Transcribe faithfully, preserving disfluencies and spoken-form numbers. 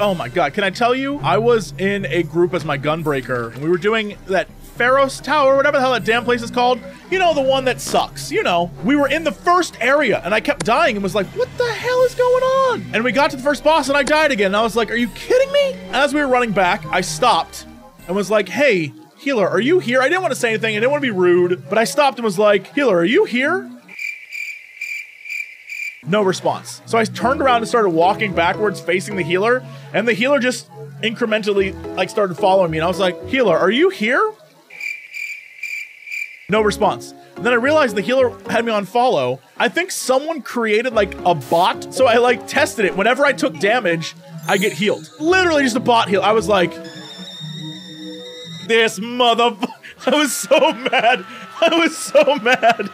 Oh my God, can I tell you? I was in a group as my gunbreaker, and we were doing that Pharos Tower, whatever the hell that damn place is called. You know, the one that sucks, you know. We were in the first area, and I kept dying and was like, what the hell is going on? And we got to the first boss, and I died again. And I was like, are you kidding me? As we were running back, I stopped and was like, hey, healer, are you here? I didn't want to say anything. I didn't want to be rude, but I stopped and was like, healer, are you here? No response. So I turned around and started walking backwards facing the healer, and the healer just incrementally like started following me, and I was like, healer, are you here? No response. And then I realized the healer had me on follow. I think someone created like a bot, so I like tested it. Whenever I took damage, I get healed. Literally just a bot heal. I was like, this motherfucker. I was so mad. I was so mad.